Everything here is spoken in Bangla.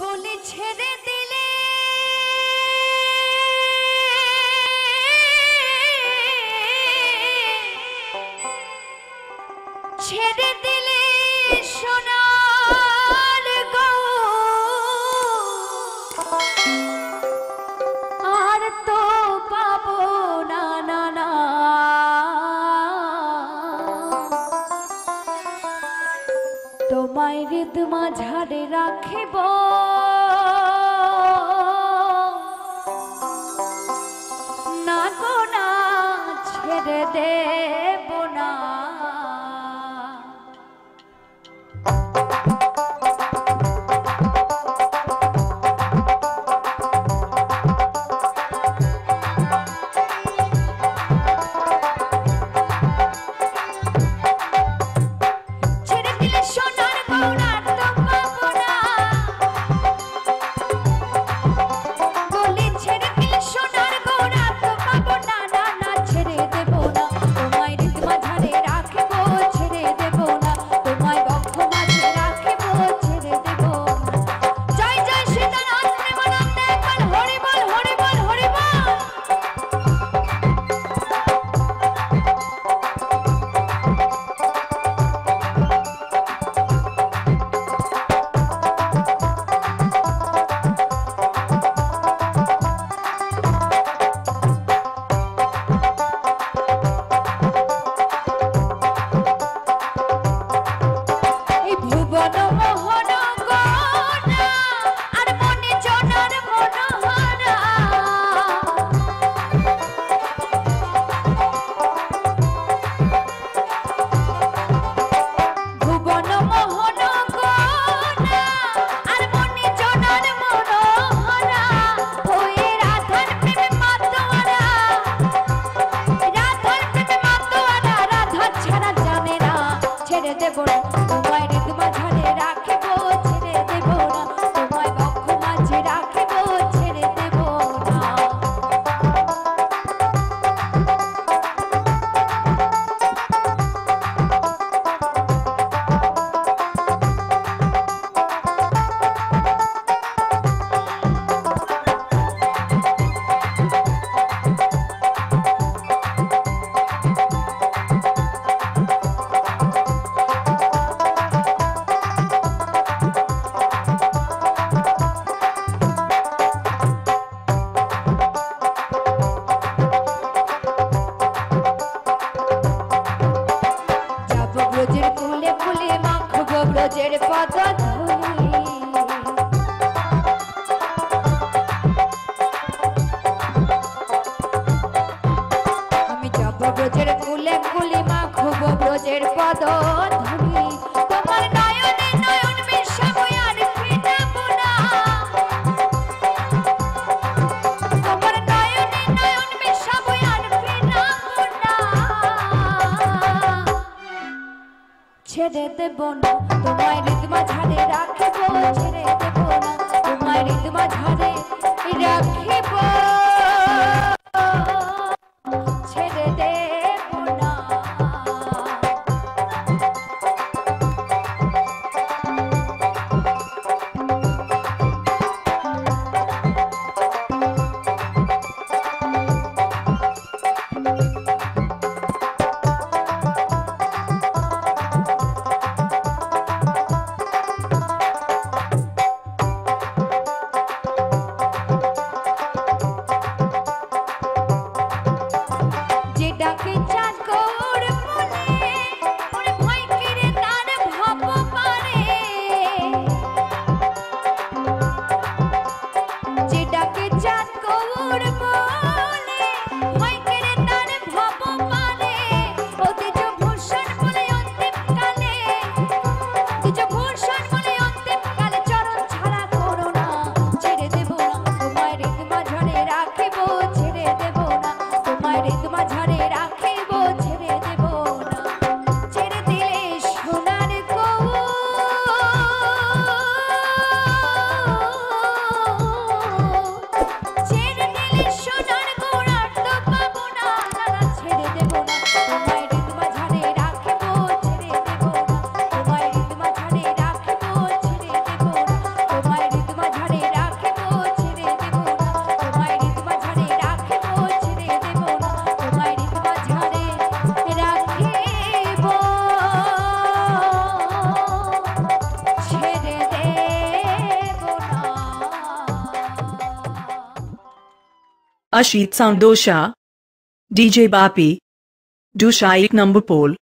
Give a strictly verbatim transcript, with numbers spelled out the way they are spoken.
বলে ছেড়ে দিলে ছেড়ে দিলে সোনার গো আর তো পাবো না না না তোমায় রে তোমা ঝাড়ে রাখিব না গো না ছেড়ে দেব না। Ashit Sound Dosha D J Bapi Dosha ek number poll